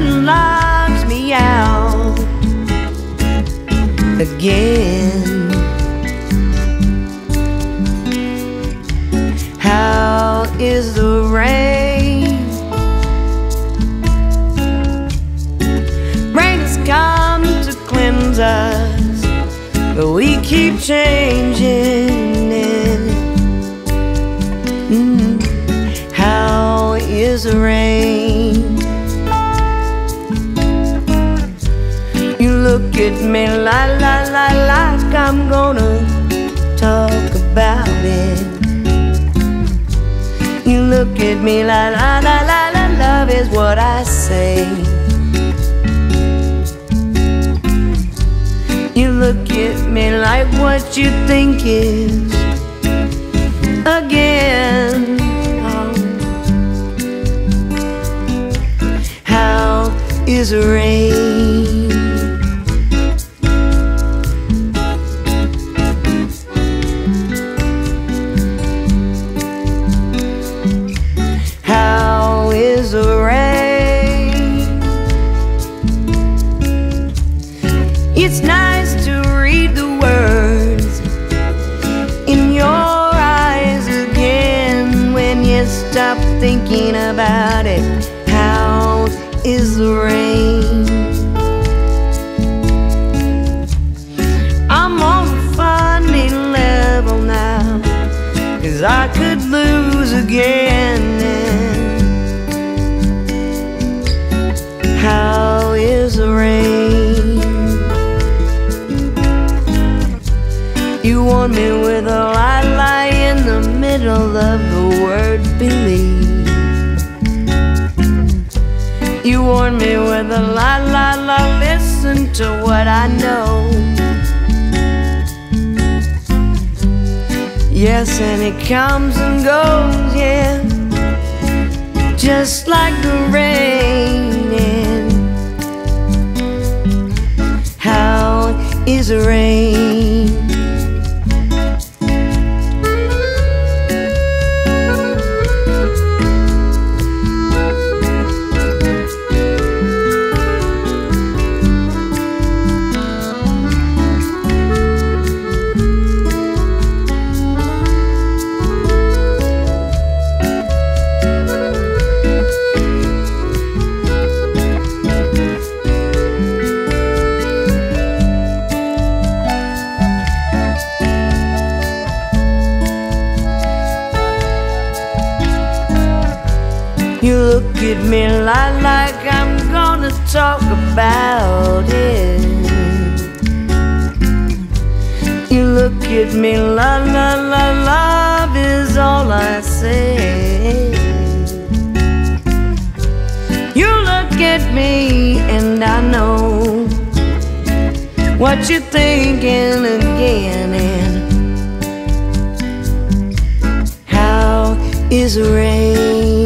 and locks me out again. How is the rain? Rain has come to cleanse us, but we keep changing it. How is the rain? You look at me like I'm gonna talk about it. You look at me like love is what I say. You look at me like what you think is again. How is the rain? It's nice to read the words in your eyes again when you stop thinking about it. How is the rain? I'm on a funny level now, 'cause I could lose again. How is the rain? You warned me with a lie in the middle of the word believe. You warned me with a lie, listen to what I know. Yes, and it comes and goes, yeah, just like the rain. And how is the rain? You look at me like I'm gonna talk about it. You look at me love is all I say. You look at me and I know what you're thinking again. And how is the rain?